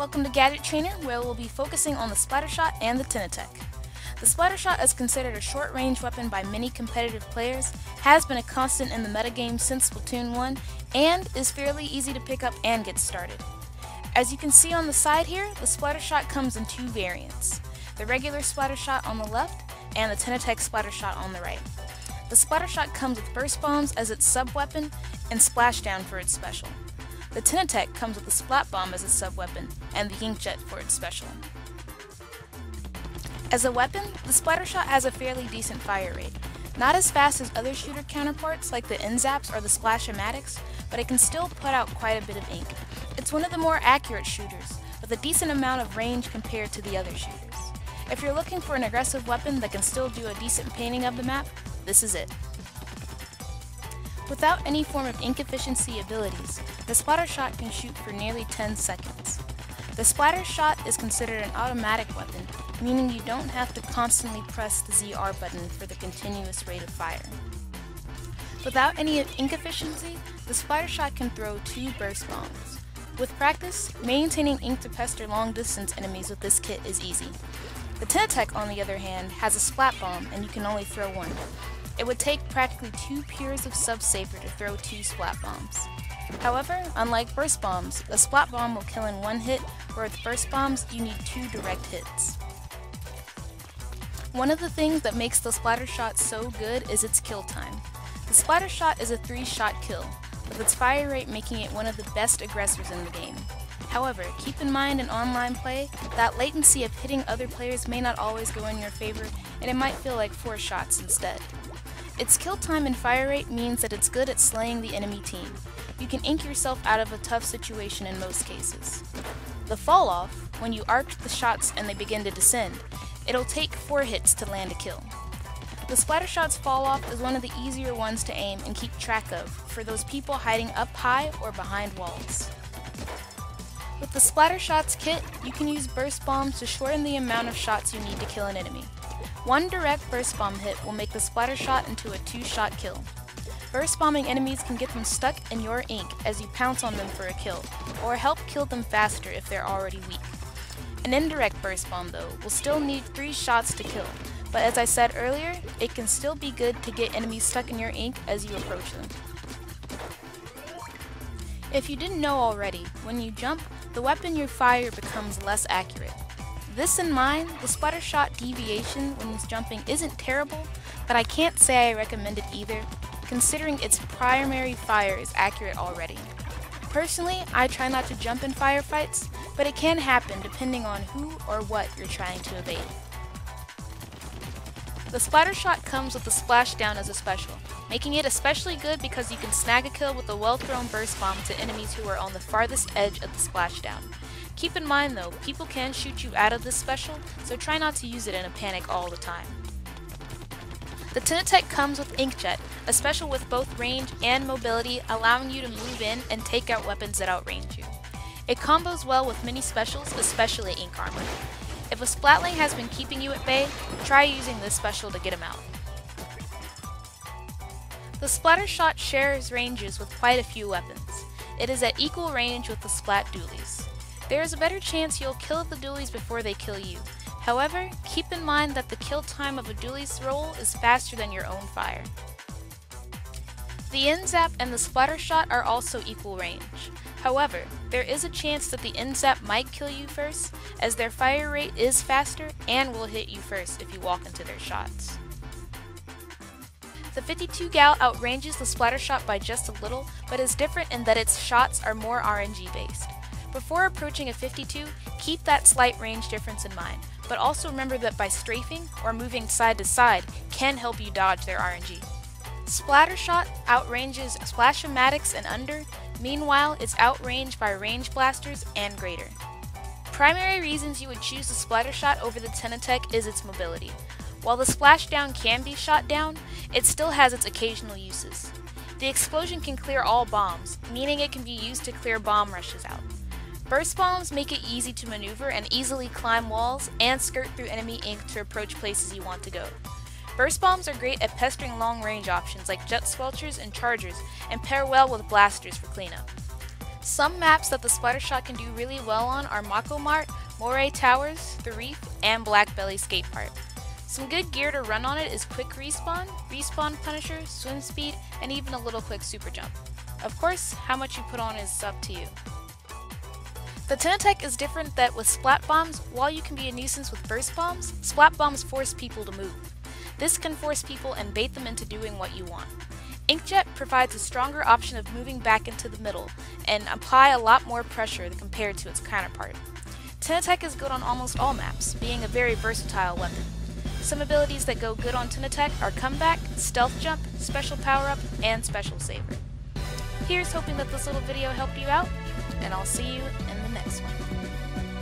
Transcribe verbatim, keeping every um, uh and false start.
Welcome to Gadget Trainer, where we'll be focusing on the Splattershot and the Tinatech. The Splattershot is considered a short-range weapon by many competitive players, has been a constant in the metagame since Splatoon one, and is fairly easy to pick up and get started. As you can see on the side here, the Splattershot comes in two variants, the regular Splattershot on the left and the Tinatech Splattershot on the right. The Splattershot comes with burst bombs as its sub-weapon and Splashdown for its special. The Tinatech comes with the Splat Bomb as its sub-weapon and the Inkjet for its special. As a weapon, the Splattershot has a fairly decent fire rate. Not as fast as other shooter counterparts like the N ZAPs or the Splash-O-Matics, but it can still put out quite a bit of ink. It's one of the more accurate shooters, with a decent amount of range compared to the other shooters. If you're looking for an aggressive weapon that can still do a decent painting of the map, this is it. Without any form of ink efficiency abilities, the Splattershot can shoot for nearly ten seconds. The Splattershot is considered an automatic weapon, meaning you don't have to constantly press the Z R button for the continuous rate of fire. Without any ink efficiency, the Splattershot can throw two burst bombs. With practice, maintaining ink to pester long-distance enemies with this kit is easy. The Tinatech, on the other hand, has a splat bomb and you can only throw one. It would take practically two pairs of sub-saber to throw two splat bombs. However, unlike burst bombs, a splat bomb will kill in one hit, where with burst bombs you need two direct hits. One of the things that makes the Splattershot so good is its kill time. The Splattershot is a three-shot kill, with its fire rate making it one of the best aggressors in the game. However, keep in mind in online play that latency of hitting other players may not always go in your favor, and it might feel like four shots instead. Its kill time and fire rate means that it's good at slaying the enemy team. You can ink yourself out of a tough situation in most cases. The fall-off, when you arc the shots and they begin to descend, it'll take four hits to land a kill. The Splattershot's fall-off is one of the easier ones to aim and keep track of for those people hiding up high or behind walls. With the Splattershot's kit, you can use burst bombs to shorten the amount of shots you need to kill an enemy. One direct burst bomb hit will make the Splattershot into a two-shot kill. Burst bombing enemies can get them stuck in your ink as you pounce on them for a kill, or help kill them faster if they're already weak. An indirect burst bomb, though, will still need three shots to kill, but as I said earlier, it can still be good to get enemies stuck in your ink as you approach them. If you didn't know already, when you jump, the weapon you fire becomes less accurate. This in mind, the Splattershot deviation when jumping isn't terrible, but I can't say I recommend it either, considering its primary fire is accurate already. Personally, I try not to jump in firefights, but it can happen depending on who or what you're trying to evade. The Splattershot comes with the Splashdown as a special, making it especially good because you can snag a kill with a well-thrown burst bomb to enemies who are on the farthest edge of the Splashdown. Keep in mind though, people can shoot you out of this special, so try not to use it in a panic all the time. The Tinatech comes with Inkjet, a special with both range and mobility, allowing you to move in and take out weapons that outrange you. It combos well with many specials, especially Ink Armor. If a Splatling has been keeping you at bay, try using this special to get him out. The Splattershot shares ranges with quite a few weapons. It is at equal range with the Splat Dualies. There is a better chance you'll kill the Dualies before they kill you. However, keep in mind that the kill time of a Dooley's roll is faster than your own fire. The N ZAP and the Splattershot are also equal range. However, there is a chance that the N ZAP might kill you first, as their fire rate is faster and will hit you first if you walk into their shots. The fifty-two gal outranges the Splattershot by just a little, but is different in that its shots are more R N G based. Before approaching a fifty-two, keep that slight range difference in mind, but also remember that by strafing or moving side to side can help you dodge their R N G. Splattershot outranges Splash-O-Matics and under, meanwhile it's outranged by Range Blasters and Greater. Primary reasons you would choose the Splattershot over the Tinatech is its mobility. While the Splashdown can be shot down, it still has its occasional uses. The explosion can clear all bombs, meaning it can be used to clear bomb rushes out. Burst bombs make it easy to maneuver and easily climb walls and skirt through enemy ink to approach places you want to go. Burst bombs are great at pestering long range options like jet squelchers and chargers, and pair well with blasters for cleanup. Some maps that the Splatter Shot can do really well on are Mako Mart, Moray Towers, The Reef, and Blackbelly Skate Park. Some good gear to run on it is Quick Respawn, Respawn Punisher, Swim Speed, and even a little Quick Super Jump. Of course, how much you put on is up to you. The Tenatech is different that with Splat Bombs, while you can be a nuisance with Burst Bombs, Splat Bombs force people to move. This can force people and bait them into doing what you want. Inkjet provides a stronger option of moving back into the middle, and apply a lot more pressure compared to its counterpart. Tenatech is good on almost all maps, being a very versatile weapon. Some abilities that go good on Tenatech are Comeback, Stealth Jump, Special Power-Up, and Special Saver. Here's hoping that this little video helped you out, and I'll see you in the next one.